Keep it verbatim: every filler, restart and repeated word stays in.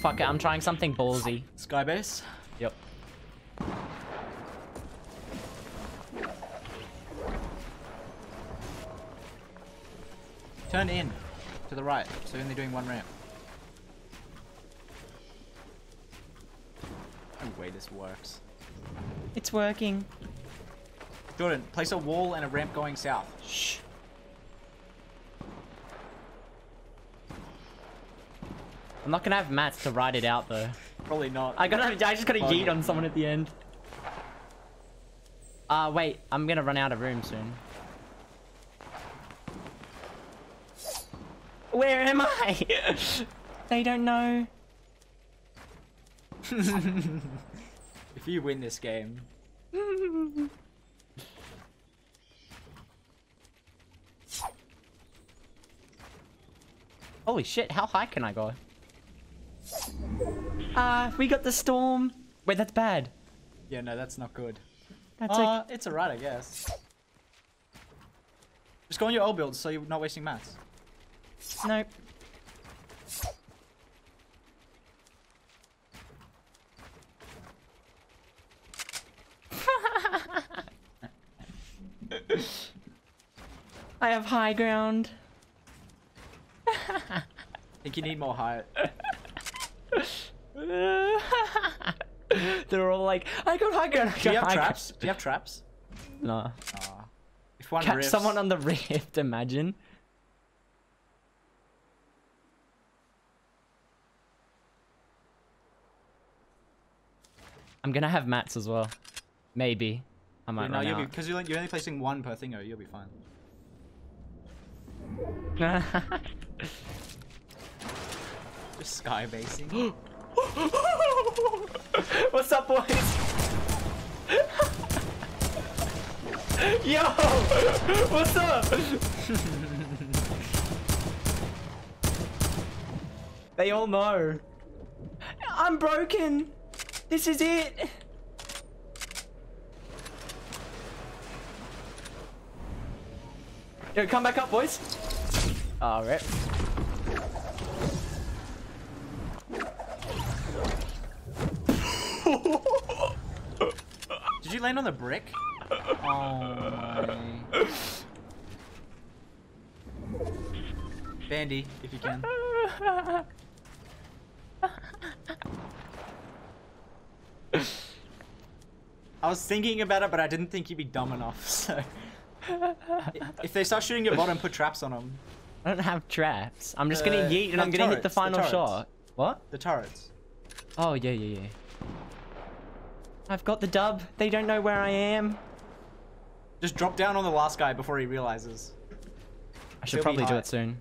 Fuck it, I'm trying something ballsy. Skybase? Yep. Turn in to the right, so only doing one ramp. No way this works. It's working. Jordan, place a wall and a ramp going south. Shh. I'm not gonna have mats to ride it out though. Probably not. I gotta. I just gotta yeet on someone at the end. Ah, uh, wait. I'm gonna run out of room soon. Where am I? They don't know. If you win this game. Holy shit, how high can I go? Ah, uh, we got the storm. Wait, that's bad. Yeah, no, that's not good. That's uh, a... It's alright, I guess. Just go on your old build so you're not wasting mats. Nope. I have high ground. I think you need more height. They're all like, I got high ground. I got Do you have traps? Ground. Do you have traps? No. Oh. If one Catch rips... someone on the rift, imagine. I'm gonna have mats as well. Maybe. I might yeah, no, you'll because you're, you're only placing one per thingo, you'll be fine. Just sky basing. What's up, boys? Yo! What's up? They all know. I'm broken. This is it. Yo, come back up, boys. All right. Did you land on the brick? Oh my. Bandy, if you can. I was thinking about it, but I didn't think you'd be dumb enough, so... If they start shooting your bottom, put traps on them. I don't have traps. I'm just uh, gonna yeet and I'm turrets, gonna hit the final the shot. What? The turrets. Oh, yeah, yeah, yeah. I've got the dub. They don't know where I am. Just drop down on the last guy before he realizes. I should He'll probably do it soon.